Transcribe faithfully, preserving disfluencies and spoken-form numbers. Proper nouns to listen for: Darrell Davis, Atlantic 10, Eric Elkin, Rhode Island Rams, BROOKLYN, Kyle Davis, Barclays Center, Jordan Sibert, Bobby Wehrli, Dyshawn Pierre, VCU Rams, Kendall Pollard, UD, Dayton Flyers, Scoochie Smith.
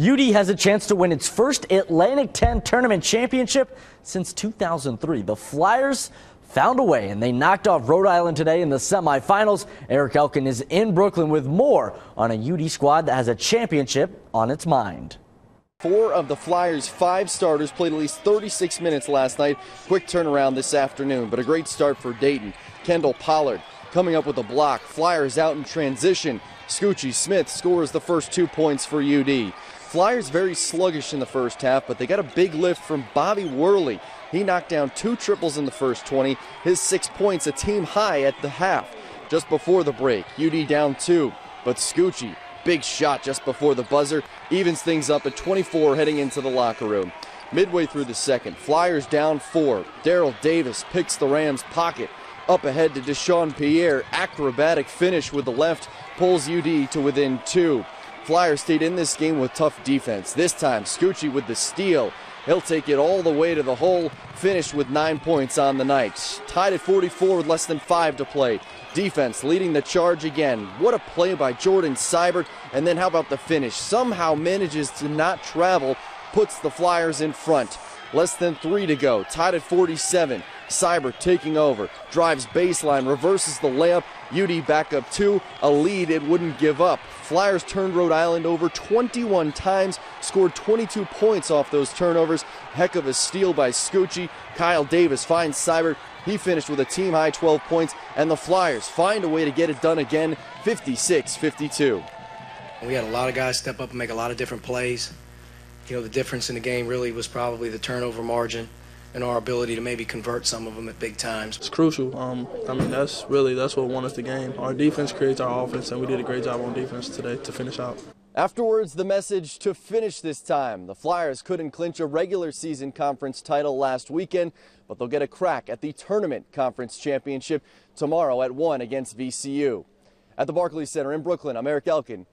U D has a chance to win its first Atlantic ten tournament championship since two thousand three. The Flyers found a way, and they knocked off Rhode Island today in the semifinals. Eric Elkin is in Brooklyn with more on a U D squad that has a championship on its mind. Four of the Flyers' five starters played at least thirty-six minutes last night. Quick turnaround this afternoon, but a great start for Dayton. Kendall Pollard coming up with a block. Flyers out in transition. Scoochie Smith scores the first two points for U D. Flyers very sluggish in the first half, but they got a big lift from Bobby Wehrli. He knocked down two triples in the first twenty. His six points, a team high at the half. Just before the break, U D down two, but Scoochie, big shot just before the buzzer, evens things up at twenty-four heading into the locker room. Midway through the second, Flyers down four. Darrell Davis picks the Rams' pocket. Up ahead to Dyshawn Pierre, acrobatic finish with the left, pulls U D to within two. Flyers stayed in this game with tough defense. This time, Scoochie with the steal. He'll take it all the way to the hole, finish with nine points on the night. Tied at forty-four with less than five to play. Defense leading the charge again. What a play by Jordan Sibert, and then how about the finish? Somehow manages to not travel, puts the Flyers in front. Less than three to go, tied at forty-seven. Sibert taking over, drives baseline, reverses the layup. U D back up two, a lead it wouldn't give up. Flyers turned Rhode Island over twenty-one times, scored twenty-two points off those turnovers. Heck of a steal by Scoochie. Kyle Davis finds Sibert. He finished with a team-high twelve points, and the Flyers find a way to get it done again, fifty-six fifty-two. We had a lot of guys step up and make a lot of different plays. You know, the difference in the game really was probably the turnover margin and our ability to maybe convert some of them at big times. It's crucial. Um, I mean, that's really, that's what won us the game. Our defense creates our offense, and we did a great job on defense today to finish out. Afterwards, the message to finish this time. The Flyers couldn't clinch a regular season conference title last weekend, but they'll get a crack at the tournament conference championship tomorrow at one against V C U. At the Barclays Center in Brooklyn, I'm Eric Elkin.